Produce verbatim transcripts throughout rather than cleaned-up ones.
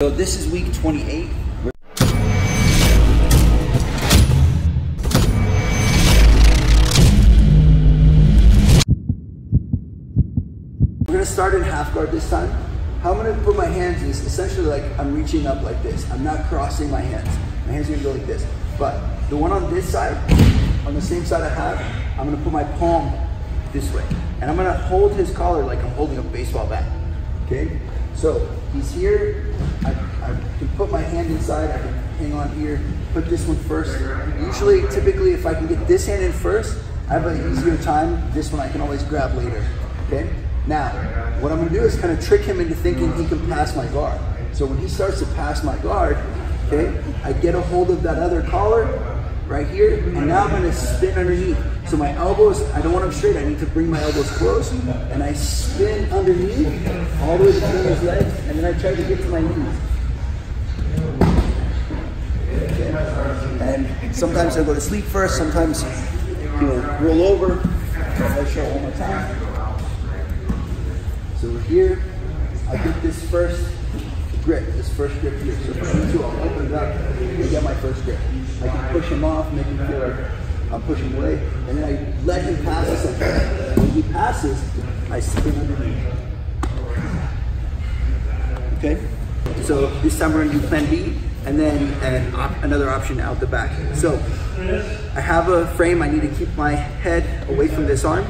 So this is week twenty-eight. We're gonna start in half guard this time. How I'm gonna put my hands is essentially like I'm reaching up like this. I'm not crossing my hands. My hands are gonna go like this. But the one on this side, on the same side I have, I'm gonna put my palm this way. And I'm gonna hold his collar like I'm holding a baseball bat, okay? So he's here, I, I can put my hand inside, I can hang on here, put this one first. Usually, typically, if I can get this hand in first, I have an easier time. This one I can always grab later, okay? Now, what I'm gonna do is kind of trick him into thinking he can pass my guard. So when he starts to pass my guard, okay, I get a hold of that other collar right here, and now I'm gonna spin underneath. So my elbows, I don't want them straight, I need to bring my elbows close, and I spin underneath, all the way between his legs, and then I try to get to my knees. Okay. And sometimes I go to sleep first, sometimes he'll roll over. I'll show one more time. So we're here, I get this first grip, this first grip here. So if I need to, I'll open it up and get my first grip. I can push him off, make him feel like I'm pushing away, and then I let him pass us something. When he passes, I spin underneath. Okay? So this time we're gonna do plan B, and then an op another option out the back. So I have a frame, I need to keep my head away from this arm.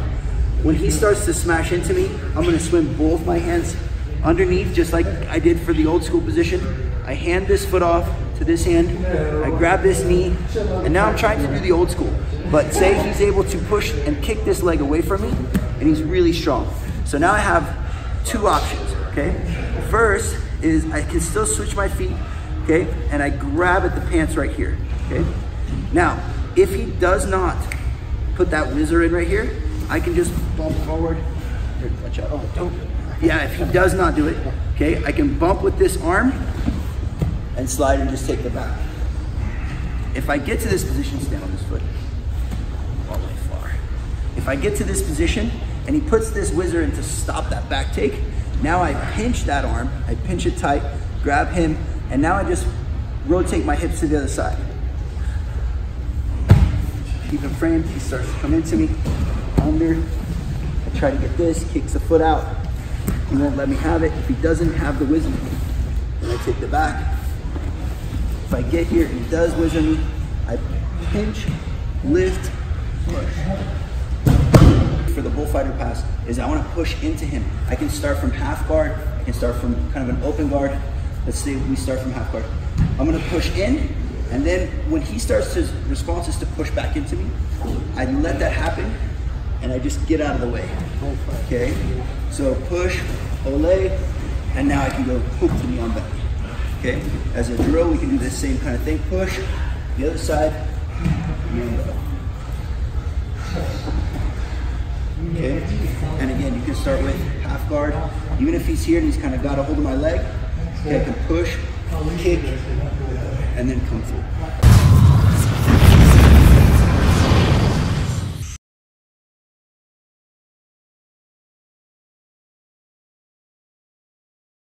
When he starts to smash into me, I'm gonna swim both my hands underneath, just like I did for the old school position. I hand this foot off to this hand, I grab this knee, and now I'm trying to do the old school. But say he's able to push and kick this leg away from me, and he's really strong. So now I have two options, okay? First is I can still switch my feet, okay? And I grab at the pants right here, okay? Now, if he does not put that whizzer in right here, I can just bump forward. Here, watch out. Oh, don't. Yeah, if he does not do it, okay, I can bump with this arm and slide and just take the back. If I get to this position, stand on this foot, all the way far. If I get to this position and he puts this whizzer in to stop that back take, now I pinch that arm, I pinch it tight, grab him, and now I just rotate my hips to the other side. Keep him framed, he starts to come into me, under, I try to get this, kicks the foot out, he won't let me have it. If he doesn't have the whizzer, then I take the back. If I get here and he does whizzer me, I pinch, lift, push. For the bullfighter pass is I want to push into him. I can start from half guard, I can start from kind of an open guard. Let's say we start from half guard. I'm going to push in, and then when he starts his response is to push back into me, I let that happen and I just get out of the way. Okay? So push, ole, and now I can go hook to the on back. Okay, as a drill, we can do the same kind of thing. Push, the other side, and go. Okay, and again, you can start with half guard. Even if he's here and he's kind of got a hold of my leg, okay, I can push, kick, and then come through.